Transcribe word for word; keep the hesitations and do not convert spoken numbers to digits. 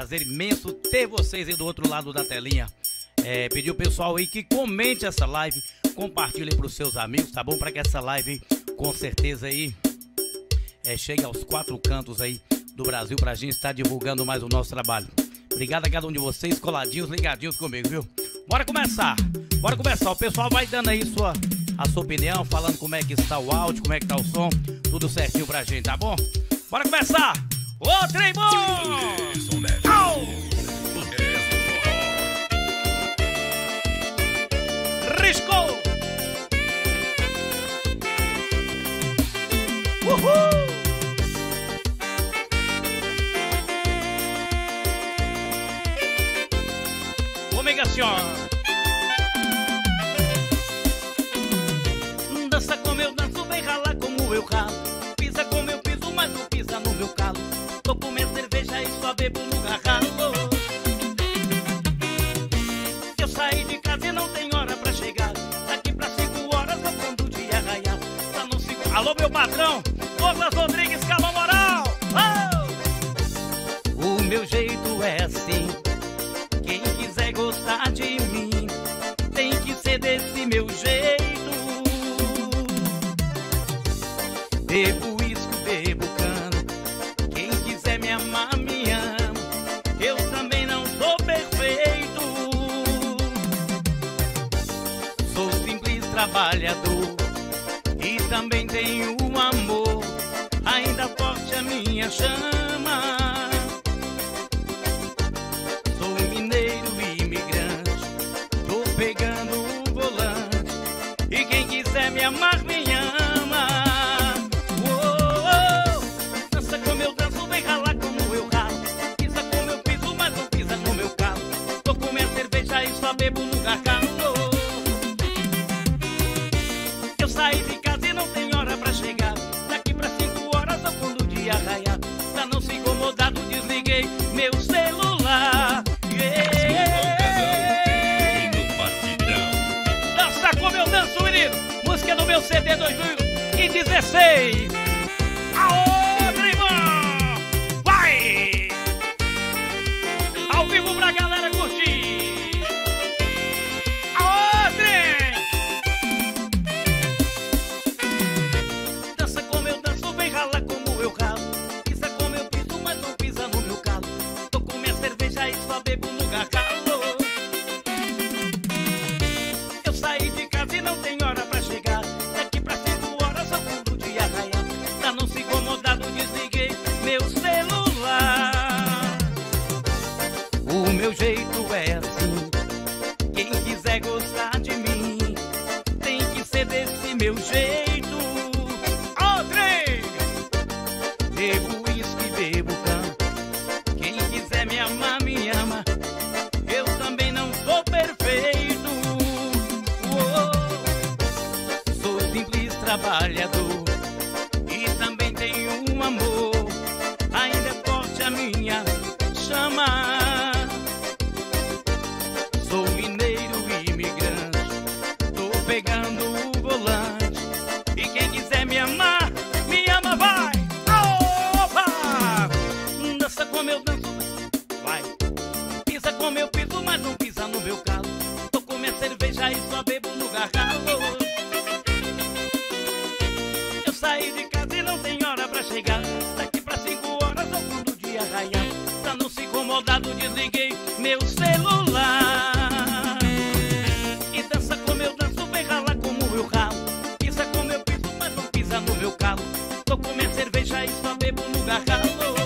Prazer imenso ter vocês aí do outro lado da telinha. É, pedir o pessoal aí que comente essa live, compartilhe para os seus amigos, tá bom? Para que essa live com certeza aí é, chegue aos quatro cantos aí do Brasil, para a gente estar divulgando mais o nosso trabalho. Obrigado a cada um de vocês, coladinhos, ligadinhos comigo, viu? Bora começar, bora começar. O pessoal vai dando aí sua, a sua opinião, falando como é que está o áudio, como é que está o som, tudo certinho pra gente, tá bom? Bora começar! Ô, trem bom! Riscou! Uhul! Ômega senhora! Dança como eu danço, vem ralar como eu ralo. Pisa como eu piso, mas não pisa no meu calo. Tô com minha cerveja e só bebo no gargalo. Eu saí de casa e não tenho hora pra chegar. Daqui pra cinco horas tá quando o dia raiar. Tá no cinco... Alô, meu patrão! Douglas Rodrigues, Calma Moral! Oh! O meu jeito é assim. Quem quiser gostar de mim tem que ser desse meu jeito. Bebo uísque, bebo cano. Quem quiser me amar, me ama. Eu também não sou perfeito. Sou simples trabalhador e também tenho amor. Ainda forte a minha chama. Me amar, me ama. Oh, oh. Dança como eu danço, vem ralar como eu ralo. Pisa como eu piso, mas não pisa no meu carro. Tô com minha cerveja e só bebo no gargalo. Eu saí de casa e não tem hora pra chegar. Daqui pra cinco horas, só quando o dia raiar. Pra não se incomodar, desliguei meu celular. Yeah. Dança como eu danço, menino. Música do meu C D dois mil e dezesseis. Aô, Dreamão! Vai! Ao vivo pra galera curtir. Aô, Dream! Dança como eu danço, vem ralar como eu ralo. Pisa como eu piso, mas não pisa no meu calo. Tô com minha cerveja e só bebo no gargalo. Eu saí de casa e não tenho hora pra chegar. Meu jeito é assim. Quem quiser gostar de mim tem que ser desse meu jeito. Ó, três! Bebo uísque, bebo cano. Quem quiser me amar, me ama. Eu também não sou perfeito. Uou. Sou simples trabalhador e também tenho um amor. Ainda é forte a minha chama. E só bebo no gargalo. Eu saí de casa e não tem hora pra chegar. Daqui pra cinco horas ou quando o dia raiar. Pra não se incomodar, desliguei meu celular. E dança como eu danço, vem ralar como eu ralo. Pisa como eu piso, mas não pisa no meu calo. Tô com minha cerveja e só bebo no gargalo.